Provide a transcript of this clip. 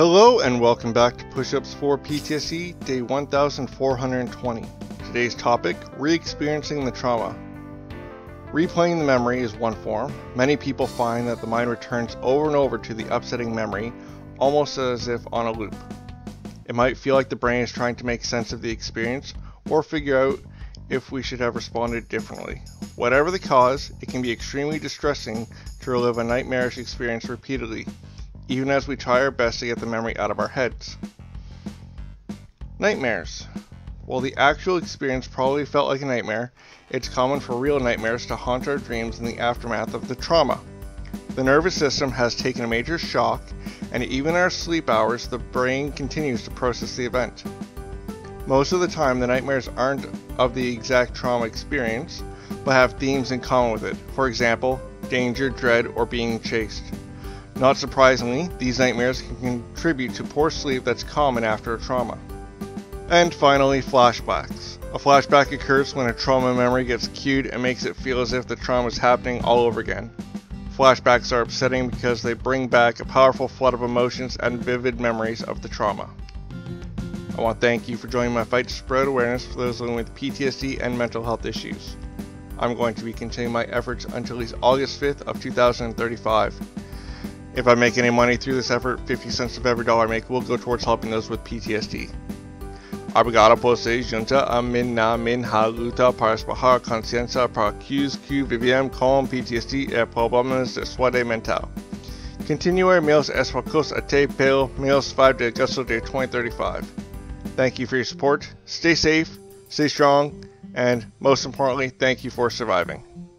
Hello and welcome back to Push Ups for PTSD, day 1420. Today's topic, re-experiencing the trauma. Replaying the memory is one form. Many people find that the mind returns over and over to the upsetting memory, almost as if on a loop. It might feel like the brain is trying to make sense of the experience or figure out if we should have responded differently. Whatever the cause, it can be extremely distressing to relive a nightmarish experience repeatedly, even as we try our best to get the memory out of our heads. Nightmares. While the actual experience probably felt like a nightmare, it's common for real nightmares to haunt our dreams in the aftermath of the trauma. The nervous system has taken a major shock, and even in our sleep hours, the brain continues to process the event. Most of the time, the nightmares aren't of the exact trauma experience, but have themes in common with it. For example, danger, dread, or being chased. Not surprisingly, these nightmares can contribute to poor sleep that's common after a trauma. And finally, flashbacks. A flashback occurs when a trauma memory gets cued and makes it feel as if the trauma is happening all over again. Flashbacks are upsetting because they bring back a powerful flood of emotions and vivid memories of the trauma. I want to thank you for joining my fight to spread awareness for those living with PTSD and mental health issues. I'm going to be continuing my efforts until at least August 5th of 2035. If I make any money through this effort, 50 cents of every dollar I make will go towards helping those with PTSD. Obrigado por vocês junta a minha minha luta para espalhar consciência para aqueles que vivem com PTSD e problemas de saúde mental. Continue meus esforços até pelo menos 5 de agosto de 2035. Thank you for your support. Stay safe, stay strong, and most importantly, thank you for surviving.